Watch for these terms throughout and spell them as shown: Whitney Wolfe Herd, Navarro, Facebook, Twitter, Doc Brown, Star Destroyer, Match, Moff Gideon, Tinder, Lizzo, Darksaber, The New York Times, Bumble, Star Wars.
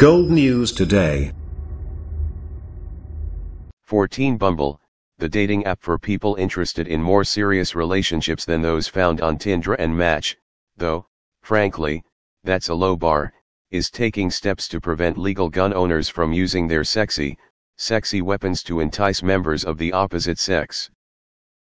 Gold News Today. 14. Bumble, the dating app for people interested in more serious relationships than those found on Tinder and Match, though, frankly, that's a low bar, is taking steps to prevent legal gun owners from using their sexy weapons to entice members of the opposite sex.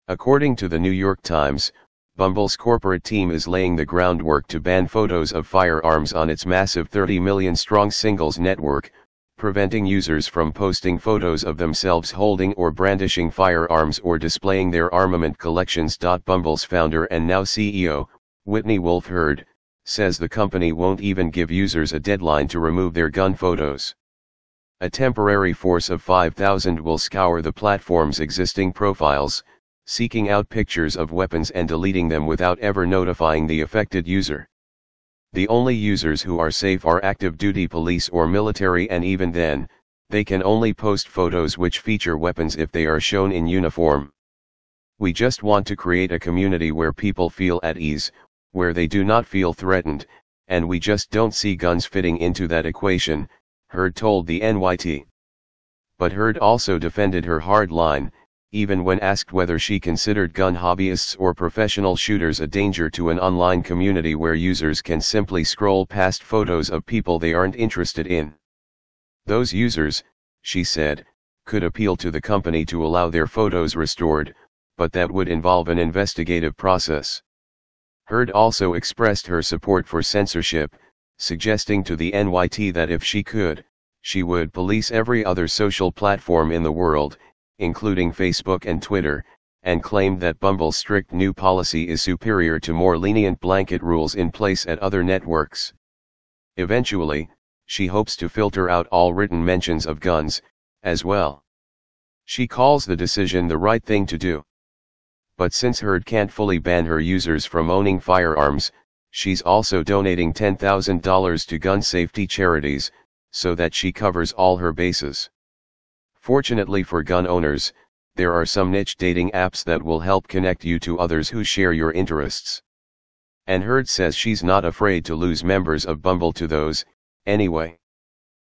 According to The New York Times, Bumble's corporate team is laying the groundwork to ban photos of firearms on its massive 30 million strong singles network, preventing users from posting photos of themselves holding or brandishing firearms or displaying their armament collections. Bumble's founder and now CEO, Whitney Wolfe Herd, says the company won't even give users a deadline to remove their gun photos. A temporary force of 5,000 will scour the platform's existing profiles, seeking out pictures of weapons and deleting them without ever notifying the affected user. The only users who are safe are active duty police or military, and even then, they can only post photos which feature weapons if they are shown in uniform. "We just want to create a community where people feel at ease, where they do not feel threatened, and we just don't see guns fitting into that equation," Herd told the NYT. But Herd also defended her hard line, even when asked whether she considered gun hobbyists or professional shooters a danger to an online community where users can simply scroll past photos of people they aren't interested in. Those users, she said, could appeal to the company to allow their photos restored, but that would involve an investigative process. Herd also expressed her support for censorship, suggesting to the NYT that if she could, she would police every other social platform in the world, including Facebook and Twitter, and claimed that Bumble's strict new policy is superior to more lenient blanket rules in place at other networks. Eventually, she hopes to filter out all written mentions of guns, as well. She calls the decision the right thing to do. But since Herd can't fully ban her users from owning firearms, she's also donating $10,000 to gun safety charities, so that she covers all her bases. Fortunately for gun owners, there are some niche dating apps that will help connect you to others who share your interests. And Herd says she's not afraid to lose members of Bumble to those, anyway.